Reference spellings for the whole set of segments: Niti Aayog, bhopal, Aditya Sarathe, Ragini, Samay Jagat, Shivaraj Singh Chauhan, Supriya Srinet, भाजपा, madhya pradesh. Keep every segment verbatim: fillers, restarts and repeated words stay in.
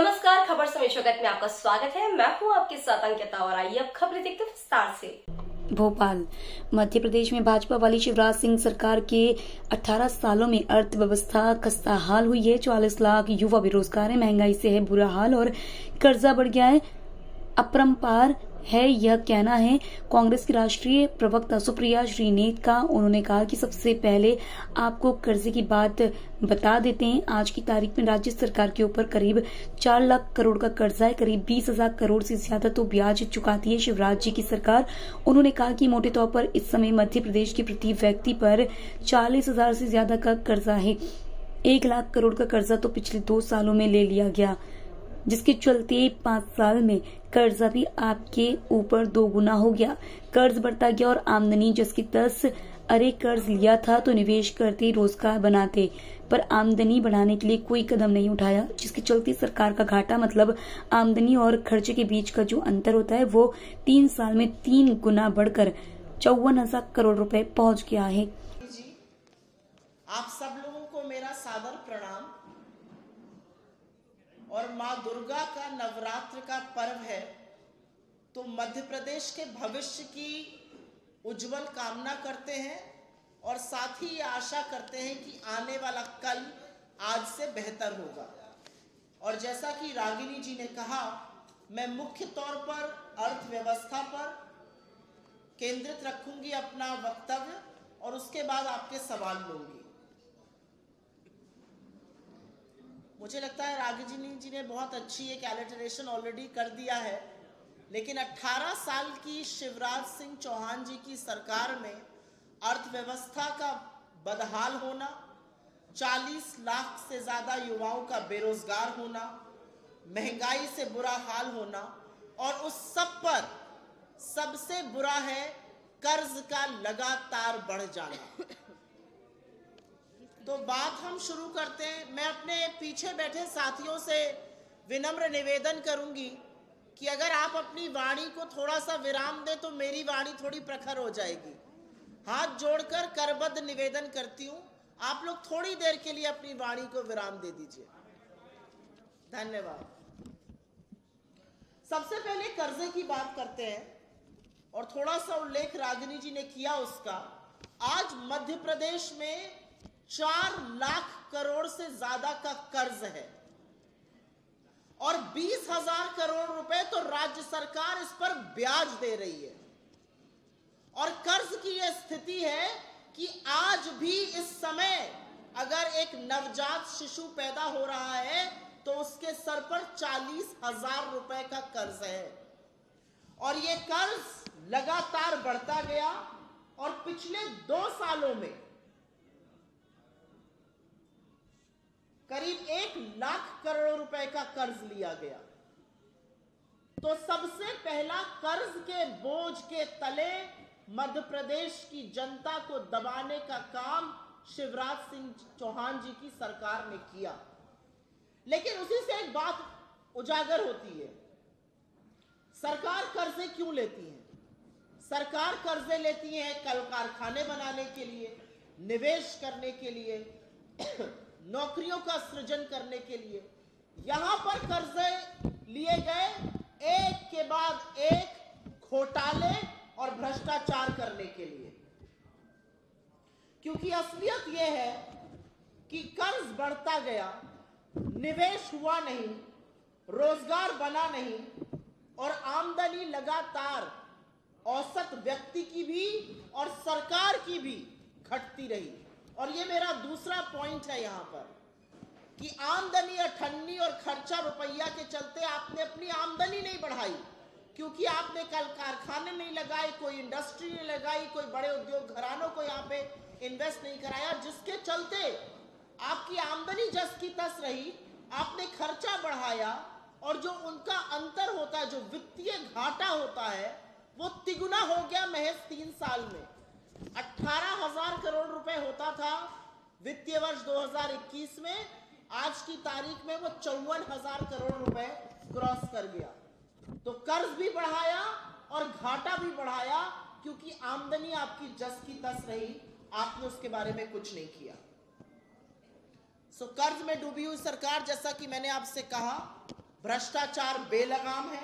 नमस्कार, खबर समय जगत में आपका स्वागत है। मैं हूँ आपके साथ अंकिता और आइए अब खबरें देखते हैं विस्तार से। भोपाल, मध्य प्रदेश में भाजपा वाली शिवराज सिंह सरकार के अठारह सालों में अर्थव्यवस्था खस्ता हाल हुई है। चालीस लाख युवा बेरोजगार है, महंगाई से है बुरा हाल और कर्जा बढ़ गया है अपरंपार है, यह कहना है कांग्रेस की राष्ट्रीय प्रवक्ता सुप्रिया श्रीनेत का। उन्होंने कहा कि सबसे पहले आपको कर्जे की बात बता देते हैं। आज की तारीख में राज्य सरकार के ऊपर करीब चार लाख करोड़ का कर्जा है, करीब बीस हजार करोड़ से ज्यादा तो ब्याज चुकाती है शिवराज जी की सरकार। उन्होंने कहा कि मोटे तौर पर इस समय मध्य प्रदेश के प्रति व्यक्ति पर चालीस हजार से ज्यादा का कर्जा है। एक लाख करोड़ का कर्जा तो पिछले दो सालों में ले लिया गया, जिसके चलते पांच साल में कर्जा भी आपके ऊपर दोगुना हो गया। कर्ज बढ़ता गया और आमदनी जिसकी दस अरे कर्ज लिया था तो निवेश करते रोजगार बनाते, पर आमदनी बढ़ाने के लिए कोई कदम नहीं उठाया, जिसके चलते सरकार का घाटा मतलब आमदनी और खर्चे के बीच का जो अंतर होता है वो तीन साल में तीन गुना बढ़कर चौवन हजार करोड़ रुपए पहुंच गया है। जी, आप सब लोगों को मेरा सादर प्रणाम। और माँ दुर्गा का नवरात्र का पर्व है तो मध्य प्रदेश के भविष्य की उज्जवल कामना करते हैं और साथ ही ये आशा करते हैं कि आने वाला कल आज से बेहतर होगा। और जैसा कि रागिनी जी ने कहा, मैं मुख्य तौर पर अर्थव्यवस्था पर केंद्रित रखूंगी अपना वक्तव्य और उसके बाद आपके सवाल लूंगी। मुझे लगता है रागिनी जी ने बहुत अच्छी एक एलिटरेशन ऑलरेडी कर दिया है, लेकिन अठारह साल की शिवराज सिंह चौहान जी की सरकार में अर्थव्यवस्था का बदहाल होना, चालीस लाख से ज़्यादा युवाओं का बेरोजगार होना, महंगाई से बुरा हाल होना और उस सब पर सबसे बुरा है कर्ज का लगातार बढ़ जाना। तो बात हम शुरू करते हैं। मैं अपने पीछे बैठे साथियों से विनम्र निवेदन करूंगी कि अगर आप अपनी वाणी को थोड़ा सा विराम दें तो मेरी वाणी थोड़ी प्रखर हो जाएगी। हाथ जोड़कर करबद्ध निवेदन करती हूं, आप लोग थोड़ी देर के लिए अपनी वाणी को विराम दे दीजिए। धन्यवाद। सबसे पहले कर्जे की बात करते हैं और थोड़ा सा उल्लेख रागिनी जी ने किया उसका। आज मध्य प्रदेश में चार लाख करोड़ से ज्यादा का कर्ज है और बीस हजार करोड़ रुपए तो राज्य सरकार इस पर ब्याज दे रही है। और कर्ज की यह स्थिति है कि आज भी इस समय अगर एक नवजात शिशु पैदा हो रहा है तो उसके सर पर चालीस हजार रुपए का कर्ज है और यह कर्ज लगातार बढ़ता गया और पिछले दो सालों में करीब एक लाख करोड़ रुपए का कर्ज लिया गया। तो सबसे पहला कर्ज के बोझ के तले मध्य प्रदेश की जनता को दबाने का काम शिवराज सिंह चौहान जी की सरकार ने किया। लेकिन उसी से एक बात उजागर होती है, सरकार कर्जे क्यों लेती है? सरकार कर्जे लेती है कल कारखाने बनाने के लिए, निवेश करने के लिए, नौकरियों का सृजन करने के लिए। यहां पर कर्जे लिए गए एक के बाद एक घोटाले और भ्रष्टाचार करने के लिए, क्योंकि असलियत यह है कि कर्ज बढ़ता गया, निवेश हुआ नहीं, रोजगार बना नहीं और आमदनी लगातार औसत व्यक्ति की भी और सरकार की भी घटती रही। और ये मेरा दूसरा पॉइंट है यहाँ पर कि आमदनी अठन्नी और खर्चा रुपया के चलते आपने अपनी आमदनी नहीं बढ़ाई, क्योंकि आपने कल कारखाने नहीं लगाए, कोई इंडस्ट्री नहीं लगाई, कोई बड़े उद्योग घरानों को यहाँ पे इन्वेस्ट नहीं कराया, जिसके चलते आपकी आमदनी जस की तस रही। आपने खर्चा बढ़ाया और जो उनका अंतर होता है, जो वित्तीय घाटा होता है, वो तिगुना हो गया महज तीन साल में। अठारह हजार करोड़ रुपए होता था वित्तीय वर्ष दो हजार इक्कीस में, आज की तारीख में वो चौवन हजार करोड़ रुपए क्रॉस कर गया। तो कर्ज भी बढ़ाया और घाटा भी बढ़ाया, क्योंकि आमदनी आपकी जस की तस रही, आपने उसके बारे में कुछ नहीं किया। सो कर्ज में डूबी हुई सरकार, जैसा कि मैंने आपसे कहा, भ्रष्टाचार बेलगाम है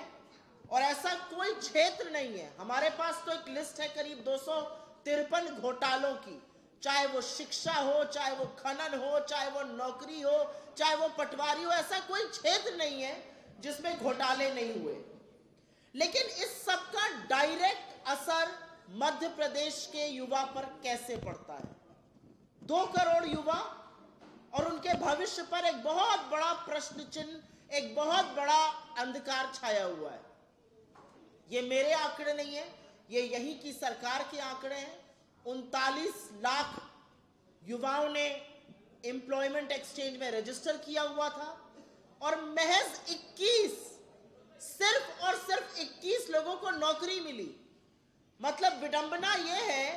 और ऐसा कोई क्षेत्र नहीं है। हमारे पास तो एक लिस्ट है करीब दो सौ तिरपन घोटालों की, चाहे वो शिक्षा हो, चाहे वो खनन हो, चाहे वो नौकरी हो, चाहे वो पटवारी हो, ऐसा कोई क्षेत्र नहीं है जिसमें घोटाले नहीं हुए। लेकिन इस सब का डायरेक्ट असर मध्य प्रदेश के युवा पर कैसे पड़ता है? दो करोड़ युवा और उनके भविष्य पर एक बहुत बड़ा प्रश्न चिन्ह, एक बहुत बड़ा अंधकार छाया हुआ है। ये मेरे आंकड़े नहीं है, ये यहीं की सरकार के आंकड़े हैं। उनतालीस लाख युवाओं ने एम्प्लॉयमेंट एक्सचेंज में रजिस्टर किया हुआ था और महज इक्कीस, सिर्फ और सिर्फ इक्कीस लोगों को नौकरी मिली। मतलब विडंबना यह है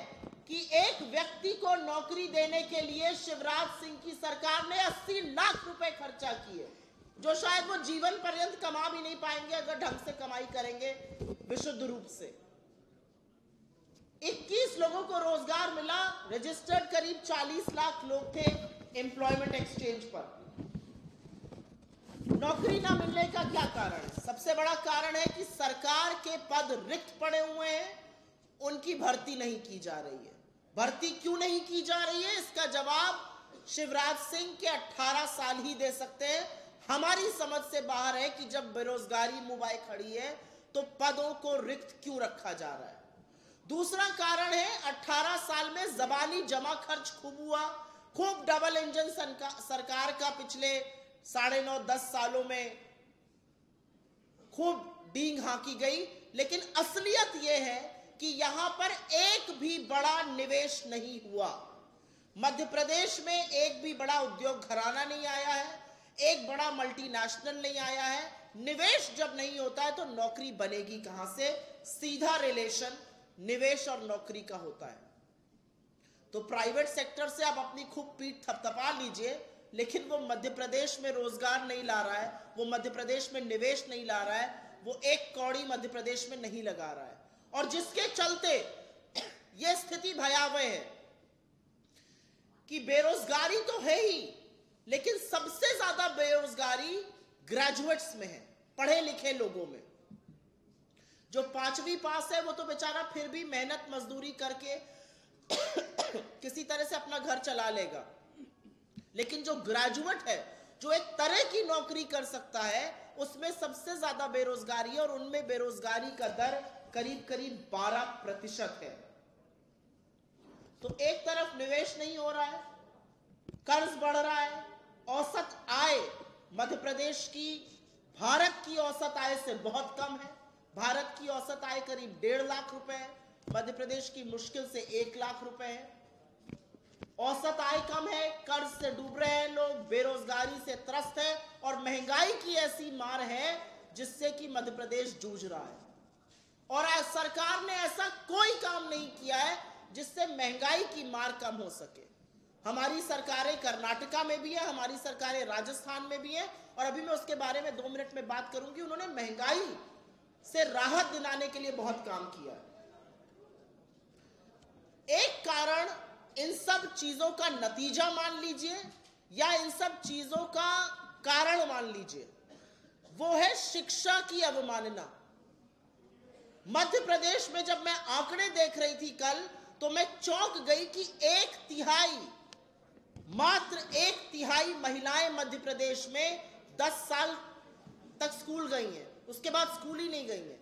कि एक व्यक्ति को नौकरी देने के लिए शिवराज सिंह की सरकार ने अस्सी लाख रुपए खर्चा किए, जो शायद वो जीवन पर्यंत कमा भी नहीं पाएंगे अगर ढंग से कमाई करेंगे विशुद्ध रूप से। इक्कीस लोगों को रोजगार मिला, रजिस्टर्ड करीब चालीस लाख लोग थे एम्प्लॉयमेंट एक्सचेंज पर। नौकरी ना मिलने का क्या कारण है? सबसे बड़ा कारण है कि सरकार के पद रिक्त पड़े हुए हैं, उनकी भर्ती नहीं की जा रही है। भर्ती क्यों नहीं की जा रही है, इसका जवाब शिवराज सिंह के अठारह साल ही दे सकते हैं। हमारी समझ से बाहर है कि जब बेरोजगारी मुबाई खड़ी है तो पदों को रिक्त क्यों रखा जा रहा है। दूसरा कारण है अठारह साल में जबानी जमा खर्च खूब हुआ, खूब डबल इंजन सरकार का पिछले साढ़े नौ दस सालों में खूब डींग हाकी गई, लेकिन असलियत यह है कि यहां पर एक भी बड़ा निवेश नहीं हुआ। मध्य प्रदेश में एक भी बड़ा उद्योग घराना नहीं आया है, एक बड़ा मल्टीनेशनल नहीं आया है। निवेश जब नहीं होता है तो नौकरी बनेगी कहां से? सीधा रिलेशन निवेश और नौकरी का होता है। तो प्राइवेट सेक्टर से आप अपनी खूब पीठ थपथपा लीजिए, लेकिन वो मध्य प्रदेश में रोजगार नहीं ला रहा है, वो मध्य प्रदेश में निवेश नहीं ला रहा है, वो एक कौड़ी मध्य प्रदेश में नहीं लगा रहा है और जिसके चलते यह स्थिति भयावह है कि बेरोजगारी तो है ही, लेकिन सबसे ज्यादा बेरोजगारी ग्रेजुएट्स में है, पढ़े लिखे लोगों में। जो पांचवी पास है वो तो बेचारा फिर भी मेहनत मजदूरी करके किसी तरह से अपना घर चला लेगा, लेकिन जो ग्रेजुएट है, जो एक तरह की नौकरी कर सकता है, उसमें सबसे ज्यादा बेरोजगारी है और उनमें बेरोजगारी का दर करीब करीब बारह प्रतिशत है। तो एक तरफ निवेश नहीं हो रहा है, कर्ज बढ़ रहा है, औसत आय मध्य प्रदेश की भारत की औसत आय से बहुत कम है। भारत की औसत आय करीब डेढ़ लाख रुपए है, मध्य प्रदेश की मुश्किल से एक लाख रुपए है। औसत आय कम है, कर्ज से डूब रहे हैं लोग, बेरोजगारी से त्रस्त है और महंगाई की ऐसी मार है जिससे कि मध्य प्रदेश जूझ रहा है। और सरकार ने ऐसा कोई काम नहीं किया है जिससे महंगाई की मार कम हो सके। हमारी सरकारें कर्नाटका में भी है, हमारी सरकारें राजस्थान में भी है और अभी मैं उसके बारे में दो मिनट में बात करूंगी। उन्होंने महंगाई से राहत दिलाने के लिए बहुत काम किया है। एक कारण इन सब चीजों का नतीजा मान लीजिए या इन सब चीजों का कारण मान लीजिए, वो है शिक्षा की अवमानना। मध्य प्रदेश में जब मैं आंकड़े देख रही थी कल, तो मैं चौंक गई कि एक तिहाई, मात्र एक तिहाई महिलाएं मध्य प्रदेश में दस साल तक स्कूल गई हैं, उसके बाद स्कूल ही नहीं गई हैं।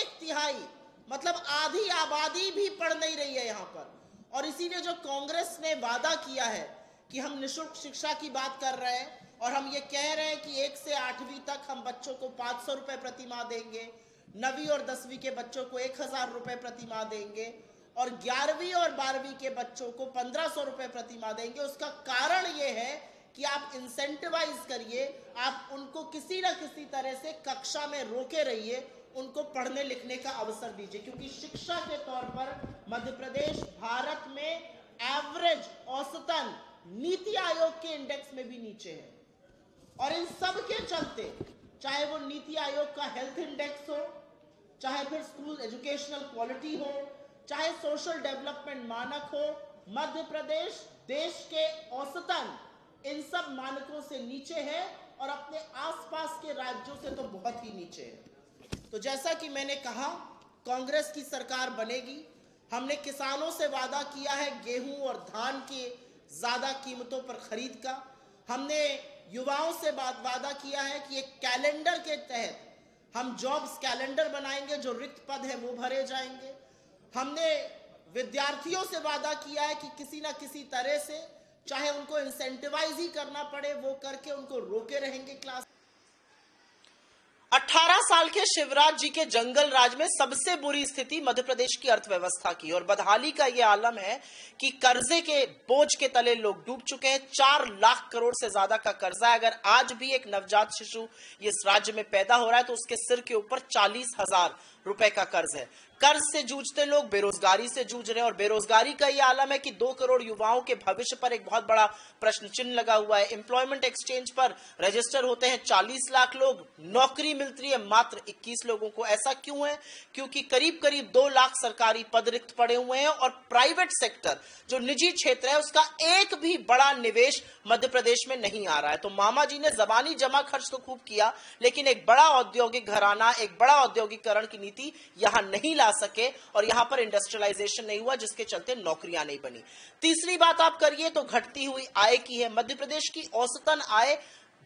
एक तिहाई मतलब आधी आबादी भी पढ़ नहीं रही है यहाँ पर। और इसीलिए जो कांग्रेस ने वादा किया है कि हम निःशुल्क शिक्षा की बात कर रहे हैं और हम ये कह रहे हैं कि एक से आठवीं तक हम बच्चों को पाँच सौ रुपये प्रति माह देंगे, नवीं और दसवीं के बच्चों को एक हजार रुपए प्रति माह देंगे और ग्यारहवीं और बारहवीं के बच्चों को पंद्रह सौ रुपए प्रति माह देंगे, उसका कारण यह है कि आप इंसेंटिवाइज करिए, आप उनको किसी ना किसी तरह से कक्षा में रोके रहिए, उनको पढ़ने लिखने का अवसर दीजिए। क्योंकि शिक्षा के तौर पर मध्य प्रदेश भारत में एवरेज, औसतन नीति आयोग के इंडेक्स में भी नीचे है। और इन सब के चलते, चाहे वो नीति आयोग का हेल्थ इंडेक्स हो, चाहे फिर स्कूल एजुकेशनल क्वालिटी हो, चाहे सोशल डेवलपमेंट मानक हो, मध्य प्रदेश देश के औसतन इन सब मानकों से नीचे है और अपने आसपास के राज्यों से तो बहुत ही नीचे है। तो जैसा कि मैंने कहा, कांग्रेस की सरकार बनेगी। हमने किसानों से वादा किया है गेहूं और धान के ज़्यादा कीमतों पर खरीद का। हमने युवाओं से बात वादा किया है कि एक कैलेंडर के तहत हम जॉब्स कैलेंडर बनाएंगे, जो रिक्त पद है वो भरे जाएंगे। हमने विद्यार्थियों से वादा किया है कि किसी ना किसी तरह से, चाहे उनको इंसेंटिवाइज ही करना पड़े, वो करके उनको रोके रहेंगे क्लास। अठारह साल के शिवराज जी के जंगल राज में सबसे बुरी स्थिति मध्य प्रदेश की अर्थव्यवस्था की, और बदहाली का ये आलम है कि कर्जे के बोझ के तले लोग डूब चुके हैं। चार लाख करोड़ से ज्यादा का कर्जा है। अगर आज भी एक नवजात शिशु इस राज्य में पैदा हो रहा है तो उसके सिर के ऊपर चालीस हजार रुपए का कर्ज है। कर्ज से जूझते लोग बेरोजगारी से जूझ रहे हैं, और बेरोजगारी का ये आलम है कि दो करोड़ युवाओं के भविष्य पर एक बहुत बड़ा प्रश्न चिन्ह लगा हुआ है। एम्प्लॉयमेंट एक्सचेंज पर रजिस्टर होते हैं चालीस लाख लोग, नौकरी मिलती है मात्र इक्कीस लोगों को। ऐसा क्यों है? क्योंकि करीब करीब दो लाख सरकारी पद रिक्त पड़े हुए हैं, और प्राइवेट सेक्टर जो निजी क्षेत्र है उसका एक भी बड़ा निवेश मध्य प्रदेश में नहीं आ रहा है। तो मामा जी ने जबानी जमा खर्च तो खूब किया, लेकिन एक बड़ा औद्योगिक घराना, एक बड़ा औद्योगिकरण की नीति यहां नहीं ला सके, और यहां पर इंडस्ट्रियलाइजेशन नहीं हुआ, जिसके चलते नौकरियां नहीं बनी। तीसरी बात आप करिए तो घटती हुई आय की है। मध्य प्रदेश की औसतन आय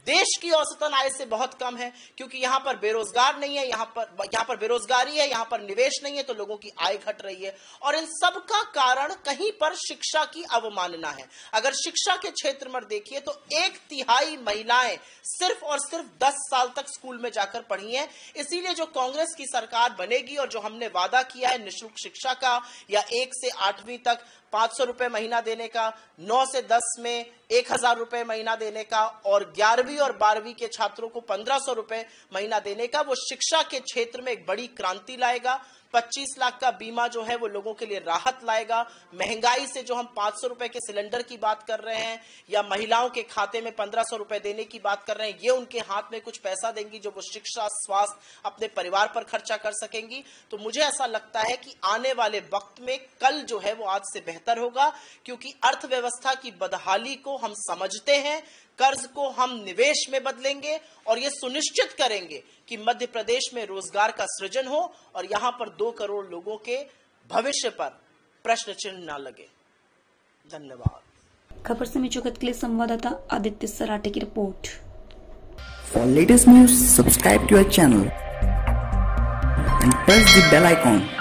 देश की औसतन आय से बहुत कम है, क्योंकि यहां पर बेरोजगार नहीं है, यहां पर यहां पर बेरोजगारी है, यहां पर निवेश नहीं है, तो लोगों की आय घट रही है। और इन सब का कारण कहीं पर शिक्षा की अवमानना है। अगर शिक्षा के क्षेत्र में देखिए तो एक तिहाई महिलाएं सिर्फ और सिर्फ दस साल तक स्कूल में जाकर पढ़ी है। इसीलिए जो कांग्रेस की सरकार बनेगी और जो हमने वादा किया है निःशुल्क शिक्षा का, या एक से आठवीं तक पांच सौ रुपए महीना देने का, नौ से दस में एक हजार रुपए महीना देने का, और ग्यारहवीं और बारहवीं के छात्रों को पंद्रह सौ रुपए महीना देने का, वो शिक्षा के क्षेत्र में एक बड़ी क्रांति लाएगा। पच्चीस लाख का बीमा जो है वो लोगों के लिए राहत लाएगा। महंगाई से जो हम पांच सौ रुपए के सिलेंडर की बात कर रहे हैं, या महिलाओं के खाते में पंद्रह सौ रुपए देने की बात कर रहे हैं, ये उनके हाथ में कुछ पैसा देंगी जो वो शिक्षा, स्वास्थ्य, अपने परिवार पर खर्चा कर सकेंगी। तो मुझे ऐसा लगता है कि आने वाले वक्त में कल जो है वो आज से बेहतर होगा, क्योंकि अर्थव्यवस्था की बदहाली को हम समझते हैं, कर्ज को हम निवेश में बदलेंगे, और ये सुनिश्चित करेंगे कि मध्य प्रदेश में रोजगार का सृजन हो, और यहां पर दो करोड़ लोगों के भविष्य पर प्रश्न चिन्ह न लगे। धन्यवाद। खबर समय जगत के लिए संवाददाता आदित्य सराठे की report. For latest news subscribe to our channel and press the bell icon.